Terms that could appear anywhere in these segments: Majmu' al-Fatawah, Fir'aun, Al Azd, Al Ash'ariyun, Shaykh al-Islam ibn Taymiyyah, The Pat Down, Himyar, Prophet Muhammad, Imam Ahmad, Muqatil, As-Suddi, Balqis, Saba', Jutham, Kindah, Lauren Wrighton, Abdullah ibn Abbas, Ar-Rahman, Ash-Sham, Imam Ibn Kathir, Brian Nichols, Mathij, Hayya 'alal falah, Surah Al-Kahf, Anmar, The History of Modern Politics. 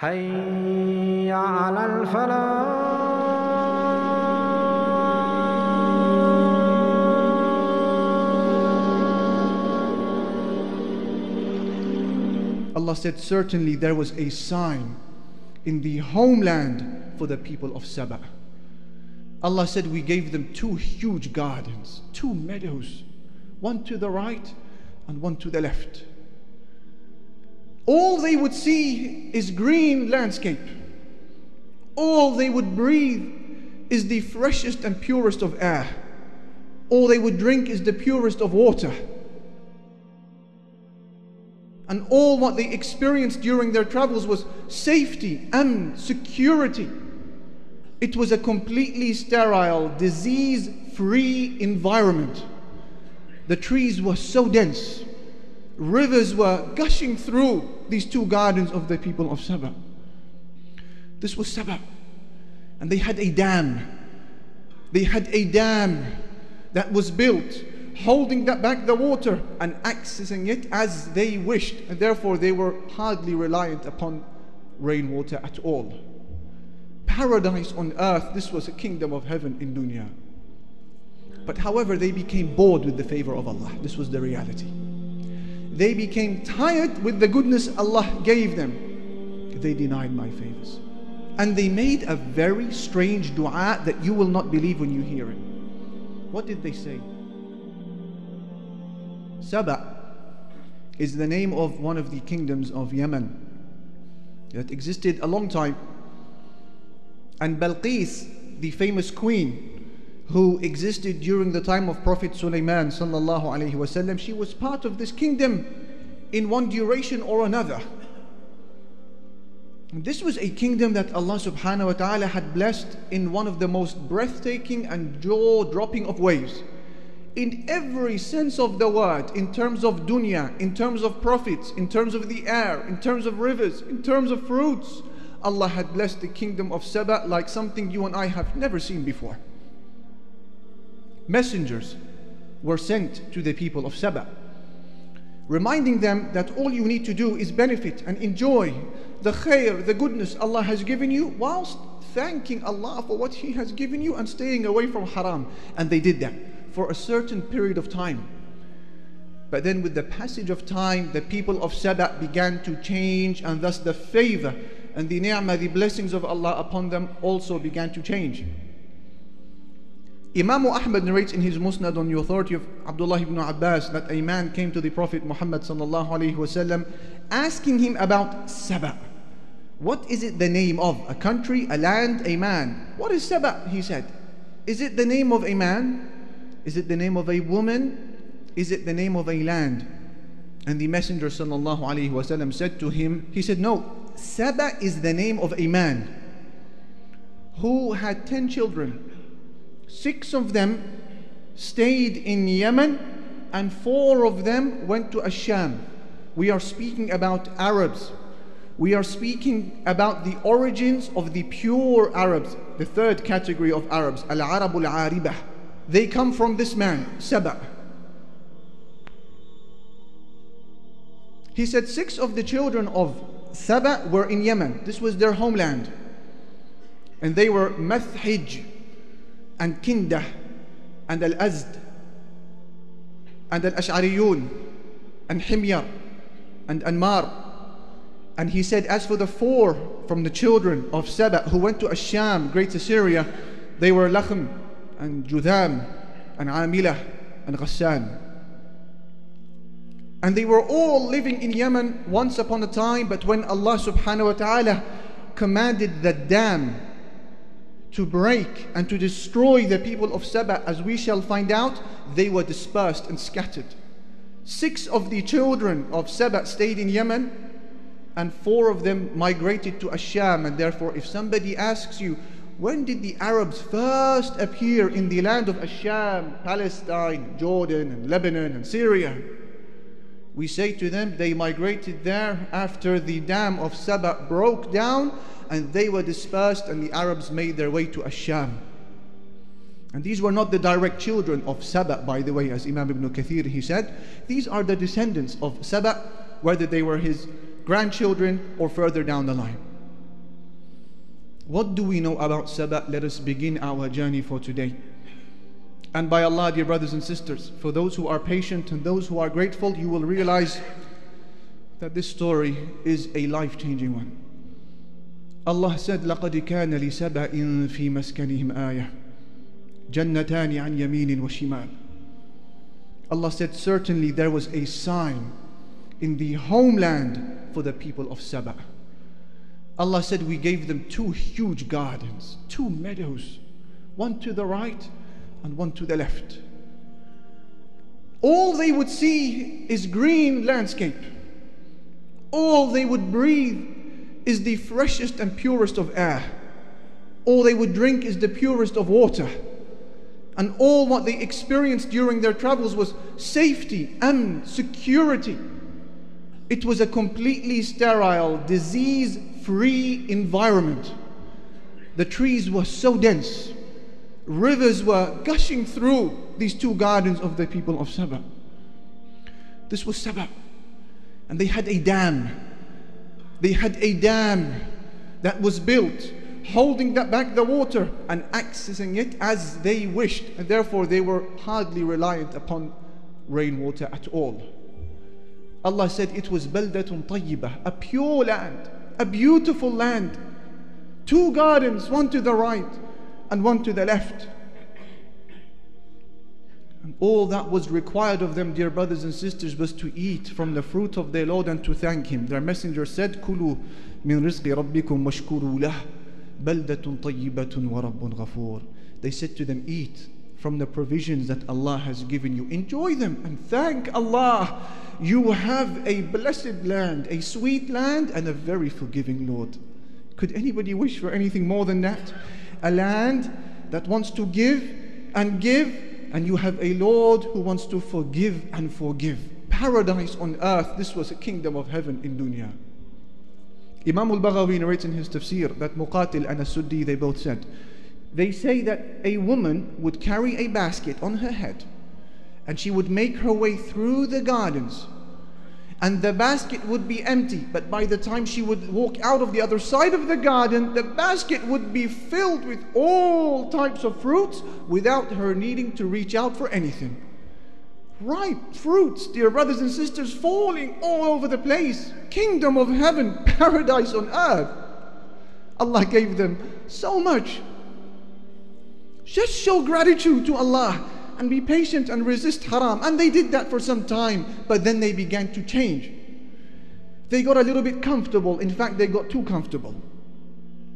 Hayya 'alal falah. Allah said, certainly there was a sign in the homeland for the people of Saba'. Allah said, we gave them two huge gardens, two meadows, one to the right and one to the left. All they would see is green landscape. All they would breathe is the freshest and purest of air. All they would drink is the purest of water. And all what they experienced during their travels was safety and security. It was a completely sterile, disease-free environment. The trees were so dense. Rivers were gushing through these two gardens of the people of Saba'. This was Saba', and they had a dam. They had a dam that was built, holding back the water and accessing it as they wished, and therefore they were hardly reliant upon rainwater at all. Paradise on earth, this was a kingdom of heaven in dunya. But however, they became bored with the favor of Allah. This was the reality. They became tired with the goodness Allah gave them. They denied my favors. And they made a very strange dua that you will not believe when you hear it. What did they say? Saba' is the name of one of the kingdoms of Yemen that existed a long time. And Balqis, the famous queen who existed during the time of Prophet Sulaiman sallallahu alaihi wasallam, she was part of this kingdom in one duration or another. And this was a kingdom that Allah subhanahu wa ta'ala had blessed in one of the most breathtaking and jaw-dropping of ways. In every sense of the word, in terms of dunya, in terms of prophets, in terms of the air, in terms of rivers, in terms of fruits, Allah had blessed the kingdom of Saba' like something you and I have never seen before. Messengers were sent to the people of Saba', reminding them that all you need to do is benefit and enjoy the khair, the goodness Allah has given you, whilst thanking Allah for what He has given you and staying away from haram. And they did that for a certain period of time. But then with the passage of time, the people of Saba' began to change, and thus the favor and the ni'mah, the blessings of Allah upon them, also began to change. Imam Ahmad narrates in his Musnad on the authority of Abdullah ibn Abbas that a man came to the Prophet Muhammad sallallahu alaihi wasallam asking him about Saba'. What is it the name of? A country, a land, a man? What is Saba'? He said. Is it the name of a man? Is it the name of a woman? Is it the name of a land? And the Messenger sallallahu alaihi wasallam said to him, he said, no, Saba' is the name of a man who had 10 children. 6 of them stayed in Yemen and 4 of them went to Ash-Sham. We are speaking about Arabs. We are speaking about the origins of the pure Arabs, the third category of Arabs, Al Arabul Aribah. They come from this man, Saba'. He said 6 of the children of Saba' were in Yemen. This was their homeland. And they were Mathij and Kindah and Al Azd and Al Ash'ariyun and Himyar and Anmar. And he said, as for the 4 from the children of Saba' who went to Ash-Sham, Greater Syria, they were Lakhm and Jutham and Amila and Ghassan. And they were all living in Yemen once upon a time, but when Allah subhanahu wa ta'ala commanded the dam to break and to destroy the people of Saba', as we shall find out, they were dispersed and scattered. 6 of the children of Saba' stayed in Yemen, and 4 of them migrated to Ash-Sham. And therefore, if somebody asks you, when did the Arabs first appear in the land of Ash-Sham, Palestine, Jordan, and Lebanon, and Syria? We say to them, they migrated there after the dam of Saba' broke down and they were dispersed, and the Arabs made their way to Ash-Sham. And these were not the direct children of Saba', by the way, as Imam Ibn Kathir, he said. These are the descendants of Saba', whether they were his grandchildren or further down the line. What do we know about Saba'? Let us begin our journey for today. And by Allah, dear brothers and sisters, for those who are patient and those who are grateful, you will realize that this story is a life-changing one. Allah said, لَقَدْ كَانَ لِسَبَعٍ فِي مَسْكَنِهِمْ آيَةٌ جَنَّتَانِ عَنْ يَمِينٍ وَشِمَالٍ. Allah said, certainly there was a sign in the homeland for the people of Saba'. Allah said, we gave them two huge gardens, two meadows, one to the right and one to the left. All they would see is green landscape. All they would breathe is the freshest and purest of air. All they would drink is the purest of water. And all what they experienced during their travels was safety and security. It was a completely sterile, disease-free environment. The trees were so dense. Rivers were gushing through these two gardens of the people of Saba'. This was Saba'. And they had a dam. They had a dam that was built, holding back the water and accessing it as they wished. And therefore, they were hardly reliant upon rainwater at all. Allah said it was baldatun tayyibah, a pure land, a beautiful land. Two gardens, one to the right and one to the left. And all that was required of them, dear brothers and sisters, was to eat from the fruit of their Lord and to thank Him. Their messenger said, Kulu min rizqi rabbikum washkuru lah, baldatun tayyibatun wa rabbun ghafoor. They said to them, eat from the provisions that Allah has given you. Enjoy them and thank Allah. You have a blessed land, a sweet land, and a very forgiving Lord. Could anybody wish for anything more than that? A land that wants to give, and you have a Lord who wants to forgive and forgive. Paradise on earth. This was a kingdom of heaven in dunya. Imam al-Baghawi narrates in his tafsir that Muqatil and As-Suddi, they both said, they say that a woman would carry a basket on her head, and she would make her way through the gardens, and the basket would be empty, but by the time she would walk out of the other side of the garden, the basket would be filled with all types of fruits without her needing to reach out for anything. Ripe fruits, dear brothers and sisters, falling all over the place. Kingdom of heaven, paradise on earth. Allah gave them so much. Just show gratitude to Allah and be patient and resist haram. And they did that for some time, but then they began to change. They got a little bit comfortable. In fact, they got too comfortable.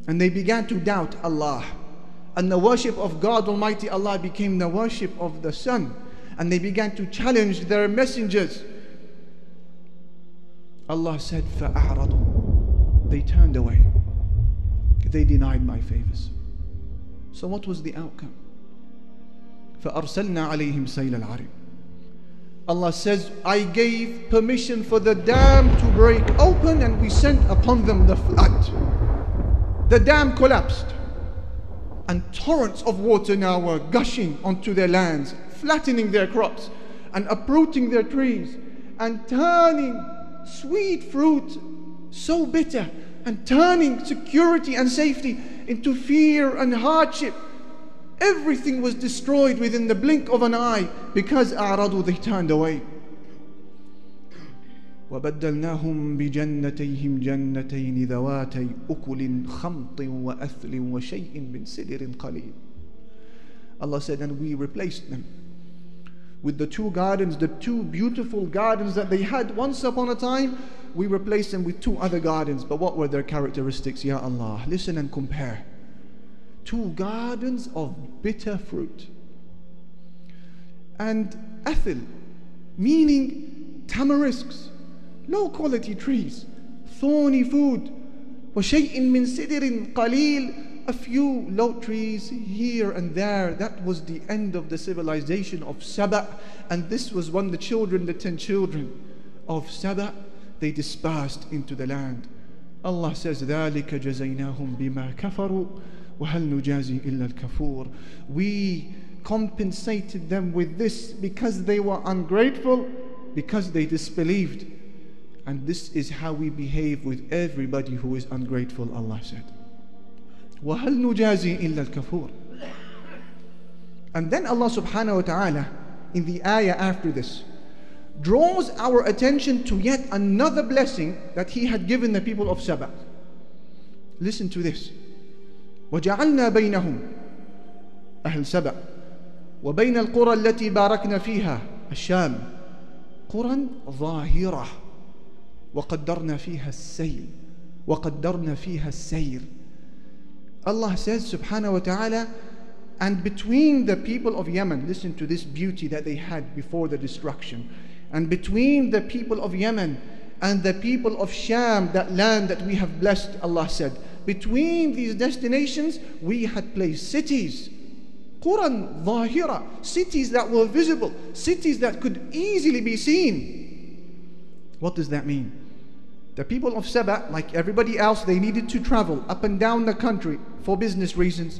And they began to doubt Allah. And the worship of God Almighty Allah became the worship of the sun. And they began to challenge their messengers. Allah said, فَأَعْرَضُوا. They turned away. They denied my favors. So what was the outcome? فَأَرْسَلْنَا عَلَيْهِمْ سَيْلَ الْعَرِبِ. Allah says, I gave permission for the dam to break open, and we sent upon them the flood. The dam collapsed, and torrents of water now were gushing onto their lands, flattening their crops, and uprooting their trees, and turning sweet fruit so bitter, and turning security and safety into fear and hardship. Everything was destroyed within the blink of an eye because أعرضوا, they turned away. وَبَدَّلْنَاهُمْ بِجَنَّتَيْهِمْ جَنَّتَيْنِ ذَوَاتَيْ أُكُلٍ خَمْطٍ وَأَثْلٍ وَشَيْءٍ مِنْ سِدْرٍ قَلِيلٍ. Allah said, and we replaced them with the two gardens, the two beautiful gardens that they had once upon a time. We replaced them with two other gardens. But what were their characteristics, Ya Allah? Listen and compare. Two gardens of bitter fruit. And athil, meaning tamarisks, low quality trees, thorny food, وَشَيْءٍ مِّن سِدْرٍ قَلِيلٍ, a few low trees here and there. That was the end of the civilization of Saba'. And this was when the 10 children of Saba', they dispersed into the land. Allah says, ذَلِكَ جَزَيْنَاهُمْ بِمَا كَفَرُوا. We compensated them with this because they were ungrateful, because they disbelieved. And this is how we behave with everybody who is ungrateful, Allah said. وَهَلْ نُجَازِي إِلَّا الْكَفُورِ. And then Allah subhanahu wa ta'ala in the ayah after this draws our attention to yet another blessing that He had given the people of Saba'. Listen to this. وَجَعَلْنَا بَيْنَهُمْ أَهْلِ سَبَعْ وَبَيْنَ الْقُرَى الَّتِي بَارَكْنَا فِيهَا الشَّامِ قُرًى ظَاهِرَةً وَقَدَّرْنَا فِيهَا السَّيْلِ وَقَدَّرْنَا فِيهَا السَّيْرِ. Allah says subhanahu wa ta'ala, and between the people of Yemen, listen to this beauty that they had before the destruction, and between the people of Yemen and the people of Sham, that land that we have blessed, Allah said, between these destinations we had placed cities, Quran Zahira, cities that were visible, cities that could easily be seen. What does that mean? The people of Saba', like everybody else, they needed to travel up and down the country for business reasons,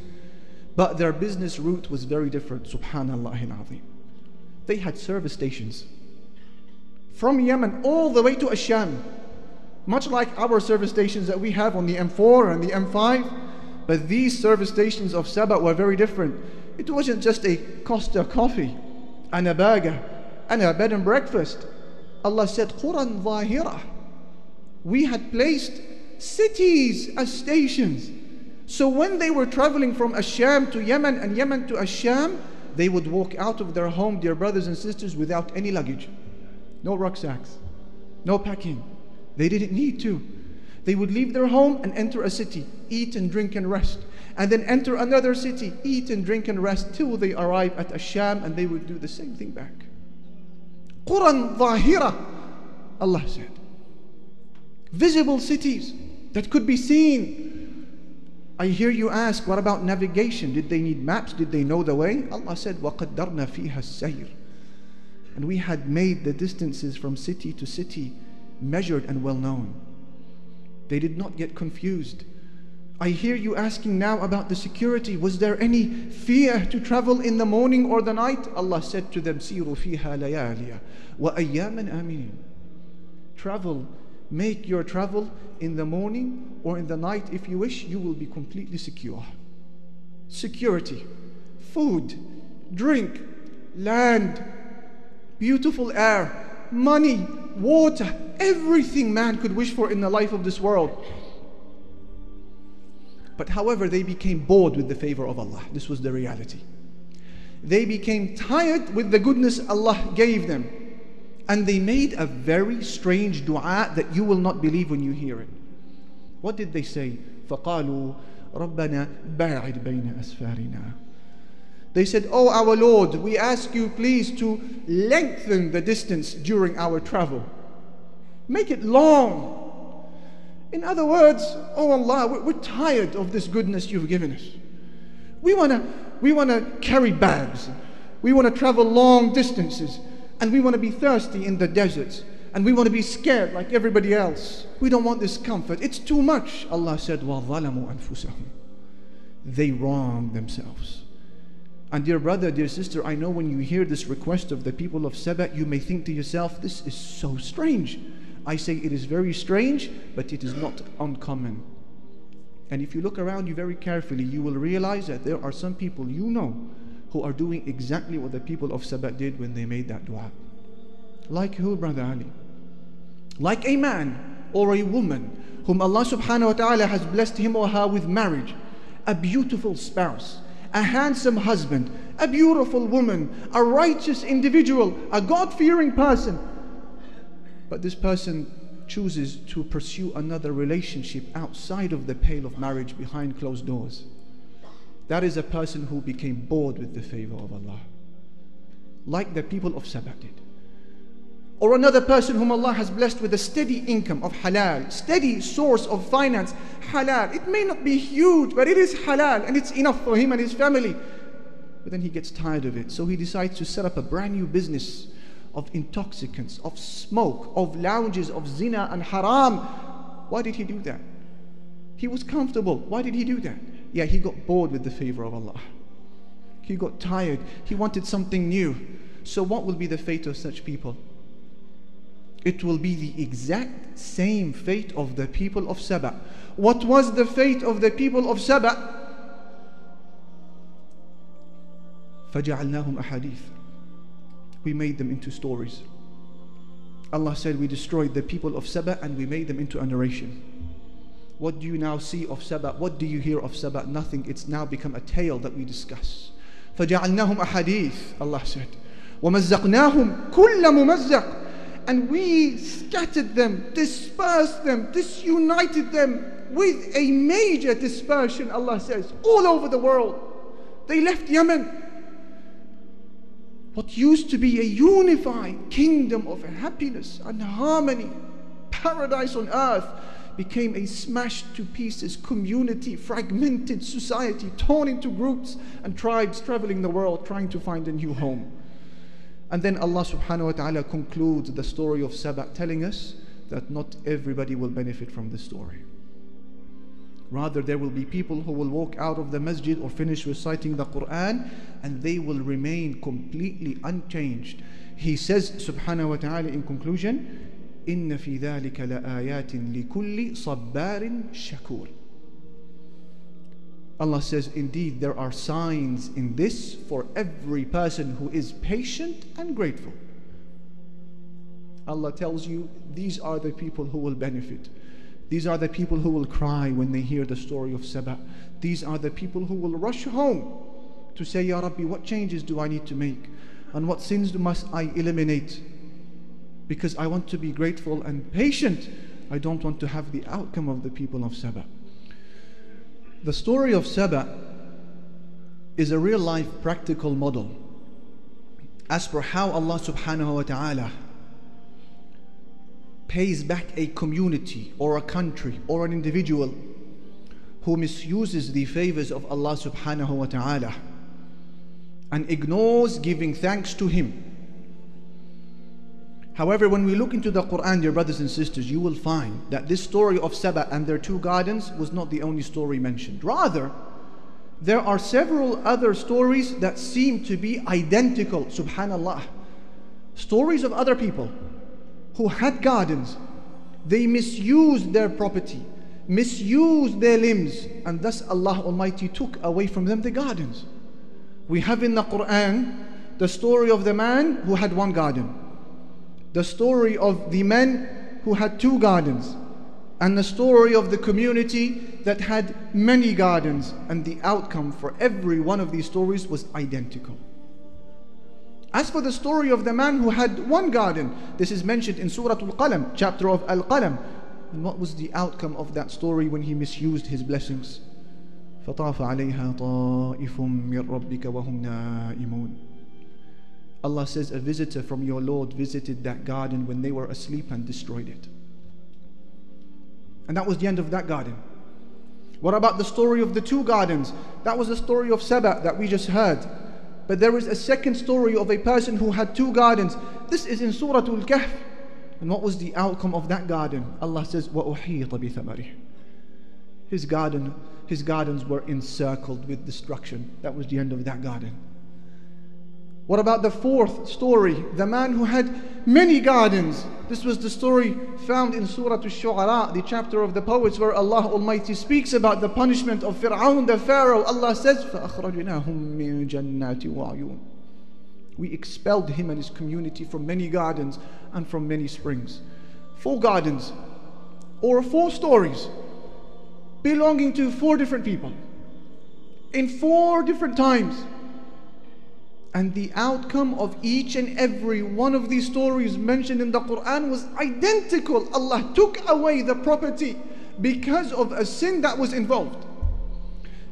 but their business route was very different, subhanallah al-azim. They had service stations from Yemen all the way to Ash-Sham, much like our service stations that we have on the M4 and the M5. But these service stations of Saba' were very different. It wasn't just a Costa coffee and a burger and a bed and breakfast. Allah said, Quran Zahira. We had placed cities as stations. So when they were traveling from Ash-Sham to Yemen and Yemen to Ash-Sham, they would walk out of their home, dear brothers and sisters, without any luggage. No rucksacks, no packing. They didn't need to. They would leave their home and enter a city, eat and drink and rest, and then enter another city, eat and drink and rest, till they arrive at Ash-Sham, and they would do the same thing back. Quran Zahira, Allah said. Visible cities that could be seen. I hear you ask, what about navigation? Did they need maps? Did they know the way? Allah said, وَقَدَّرْنَا فِيهَا السَّيْرِ. And we had made the distances from city to city measured and well known. They did not get confused. I hear you asking now about the security. Was there any fear to travel in the morning or the night? Allah said to them, سِيرُوا فِيهَا لَيَالِيَ وَأَيَّامًا آمِنِينَ. Travel, make your travel in the morning or in the night. If you wish, you will be completely secure. Security, food, drink, land, beautiful air, money, water, everything man could wish for in the life of this world. But however, they became bored with the favor of Allah. This was the reality. They became tired with the goodness Allah gave them. And they made a very strange dua that you will not believe when you hear it. What did they say? فَقَالُوا رَبَّنَا بَاعِدْ بَيْنَ أَسْفَارِنَا. They said, oh our Lord, we ask you please to lengthen the distance during our travel. Make it long. In other words, oh Allah, we're tired of this goodness you've given us. We wanna carry bags. We wanna travel long distances. And we wanna be thirsty in the deserts. And we wanna be scared like everybody else. We don't want this comfort. It's too much. Allah said, وَظَلَمُوا أَنفُسَهُمْ. They wronged themselves. And dear brother, dear sister, I know when you hear this request of the people of Saba', you may think to yourself, this is so strange. I say it is very strange, but it is not uncommon. And if you look around you very carefully, you will realize that there are some people you know who are doing exactly what the people of Saba' did when they made that dua. Like who, brother Ali? Like a man or a woman whom Allah subhanahu wa ta'ala has blessed him or her with marriage, a beautiful spouse, a handsome husband, a beautiful woman, a righteous individual, a God-fearing person. But this person chooses to pursue another relationship outside of the pale of marriage, behind closed doors. That is a person who became bored with the favor of Allah, like the people of Saba' did. Or another person whom Allah has blessed with a steady income of halal, steady source of finance, halal. It may not be huge, but it is halal and it's enough for him and his family. But then he gets tired of it, so he decides to set up a brand new business of intoxicants, of smoke, of lounges, of zina and haram. Why did he do that? He was comfortable. Why did he do that? Yeah, he got bored with the favor of Allah. He got tired. He wanted something new. So what will be the fate of such people? It will be the exact same fate of the people of Saba'. What was the fate of the people of Saba'? فَجَعَلْنَاهُمْ أَحَادِيث. We made them into stories. Allah said we destroyed the people of Saba' and we made them into a narration. What do you now see of Saba'? What do you hear of Saba'? Nothing. It's now become a tale that we discuss. فَجَعَلْنَاهُمْ أَحَادِيث, Allah said. وَمَزَّقْنَاهُمْ كُلَّ مُمَزَّقٍ. And we scattered them, dispersed them, disunited them with a major dispersion, Allah says, all over the world. They left Yemen. What used to be a unified kingdom of happiness and harmony, paradise on earth, became a smashed to pieces community, fragmented society, torn into groups and tribes traveling the world trying to find a new home. And then Allah subhanahu wa ta'ala concludes the story of Saba' telling us that not everybody will benefit from this story. Rather, there will be people who will walk out of the masjid or finish reciting the Quran and they will remain completely unchanged. He says subhanahu wa ta'ala in conclusion, إِنَّ فِي ذَلِكَ لَآيَاتٍ لِكُلِّ صَبَّارٍ شَكُورٍ. Allah says, indeed, there are signs in this for every person who is patient and grateful. Allah tells you, these are the people who will benefit. These are the people who will cry when they hear the story of Saba'. These are the people who will rush home to say, Ya Rabbi, what changes do I need to make? And what sins must I eliminate? Because I want to be grateful and patient. I don't want to have the outcome of the people of Saba'. The story of Saba' is a real-life practical model as for how Allah subhanahu wa ta'ala pays back a community or a country or an individual who misuses the favors of Allah subhanahu wa ta'ala and ignores giving thanks to Him. However, when we look into the Quran, dear brothers and sisters, you will find that this story of Saba' and their two gardens was not the only story mentioned. Rather, there are several other stories that seem to be identical, subhanallah. Stories of other people who had gardens, they misused their property, misused their limbs, and thus Allah Almighty took away from them the gardens. We have in the Quran the story of the man who had one garden, the story of the men who had two gardens, and the story of the community that had many gardens, and the outcome for every one of these stories was identical. As for the story of the man who had one garden, this is mentioned in Surah Al-Qalam, chapter of Al-Qalam. And what was the outcome of that story when he misused his blessings? فَطَافَ عَلَيْهَا طَائِفٌ مِّن رَبِّكَ وَهُمْ نَائِمُونَ. Allah says a visitor from your Lord visited that garden when they were asleep and destroyed it. And that was the end of that garden. What about the story of the two gardens? That was the story of Saba' that we just heard. But there is a second story of a person who had two gardens. This is in Surah Al-Kahf. And what was the outcome of that garden? Allah says, وَأُحِيطَ بِثَمَرِهِ. His gardens were encircled with destruction. That was the end of that garden. What about the fourth story? The man who had many gardens. This was the story found in Surah Al-Shu'ara, the chapter of the poets, where Allah Almighty speaks about the punishment of Fir'aun, the Pharaoh. Allah says, فَأَخْرَجْنَاهُمْ مِنْ جَنَّاتِ وَعْيُونَ. We expelled him and his community from many gardens and from many springs. Four gardens, or four stories, belonging to four different people, in four different times. And the outcome of each and every one of these stories mentioned in the Quran was identical. Allah took away the property because of a sin that was involved.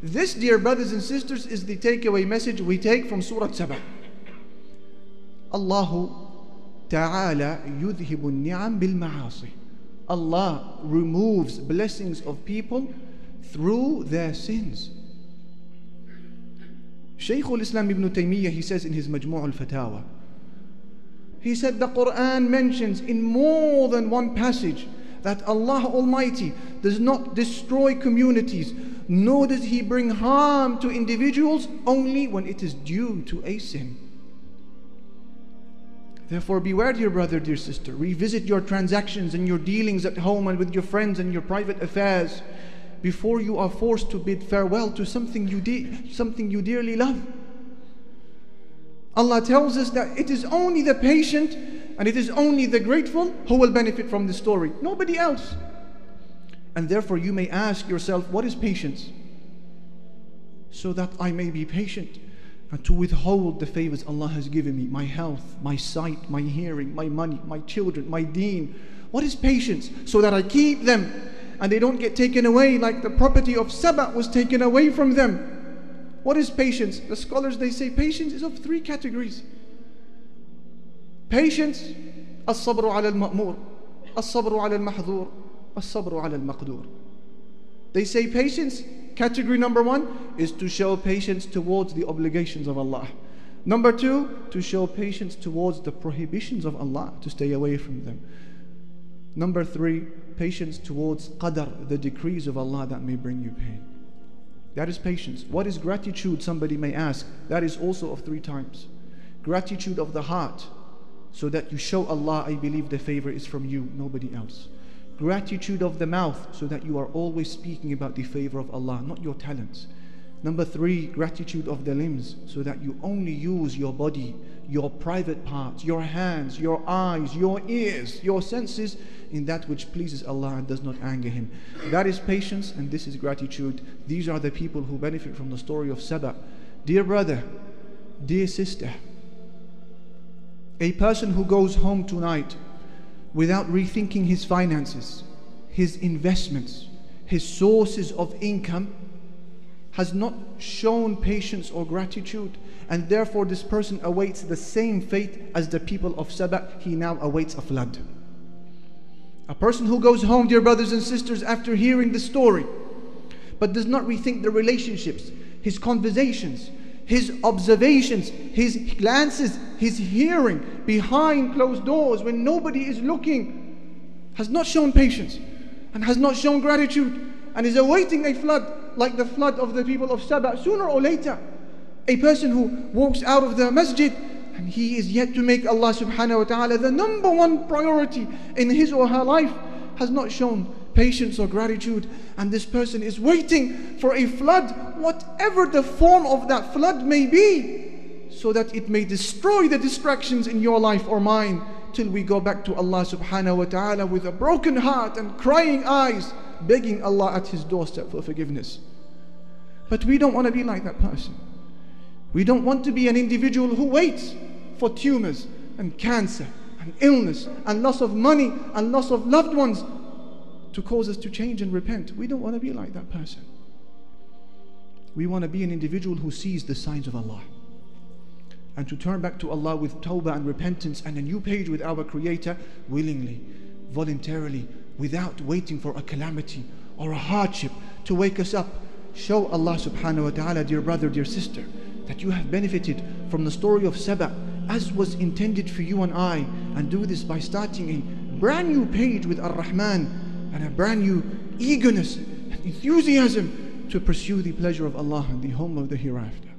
This, dear brothers and sisters, is the takeaway message we take from Surah Saba'. Allahu ta'ala yudhibu ni'am bil ma'asi. Allah removes blessings of people through their sins. Shaykh al-Islam ibn Taymiyyah, he says in his Majmu' al-Fatawah, he said the Quran mentions in more than one passage that Allah Almighty does not destroy communities, nor does He bring harm to individuals, only when it is due to a sin. Therefore beware, dear brother, dear sister, revisit your transactions and your dealings at home and with your friends and your private affairs. before you are forced to bid farewell to something you dearly love. Allah tells us that it is only the patient and it is only the grateful who will benefit from this story, nobody else. And therefore you may ask yourself, what is patience? So that I may be patient and to withhold the favors Allah has given me, my health, my sight, my hearing, my money, my children, my deen. What is patience? So that I keep them and they don't get taken away like the property of Saba' was taken away from them. What is patience? The scholars, they say patience is of three categories. Patience, as-sabru ala al-ma'mur, as-sabru ala al-mahdhur, as-sabru ala al-maqdur. They say patience, category number one, is to show patience towards the obligations of Allah. Number two, to show patience towards the prohibitions of Allah, to stay away from them. Number three, patience towards qadar, the decrees of Allah that may bring you pain. That is patience. What is gratitude, somebody may ask? That is also of three types. Gratitude of the heart, so that you show Allah, I believe the favor is from you, nobody else. Gratitude of the mouth, so that you are always speaking about the favor of Allah, not your talents. Number three, gratitude of the limbs, so that you only use your body, your private parts, your hands, your eyes, your ears, your senses in that which pleases Allah and does not anger Him. That is patience and this is gratitude. These are the people who benefit from the story of Saba'. Dear brother, dear sister, a person who goes home tonight without rethinking his finances, his investments, his sources of income, has not shown patience or gratitude, and therefore this person awaits the same fate as the people of Saba'. He now awaits a flood. A person who goes home, dear brothers and sisters, after hearing the story, but does not rethink the relationships, his conversations, his observations, his glances, his hearing behind closed doors when nobody is looking, has not shown patience and has not shown gratitude and is awaiting a flood like the flood of the people of Saba'. Sooner or later, a person who walks out of the masjid and he is yet to make Allah subhanahu wa ta'ala the number one priority in his or her life, has not shown patience or gratitude, and this person is waiting for a flood, whatever the form of that flood may be, so that it may destroy the distractions in your life or mine, till we go back to Allah subhanahu wa ta'ala with a broken heart and crying eyes, begging Allah at His doorstep for forgiveness. But we don't want to be like that person. We don't want to be an individual who waits for tumors and cancer and illness and loss of money and loss of loved ones to cause us to change and repent. We don't want to be like that person. We want to be an individual who sees the signs of Allah and to turn back to Allah with tawbah and repentance and a new page with our Creator willingly, voluntarily, without waiting for a calamity or a hardship to wake us up. Show Allah subhanahu wa ta'ala, dear brother, dear sister, that you have benefited from the story of Saba' as was intended for you and I, and do this by starting a brand new page with Ar-Rahman and a brand new eagerness and enthusiasm to pursue the pleasure of Allah and the home of the hereafter.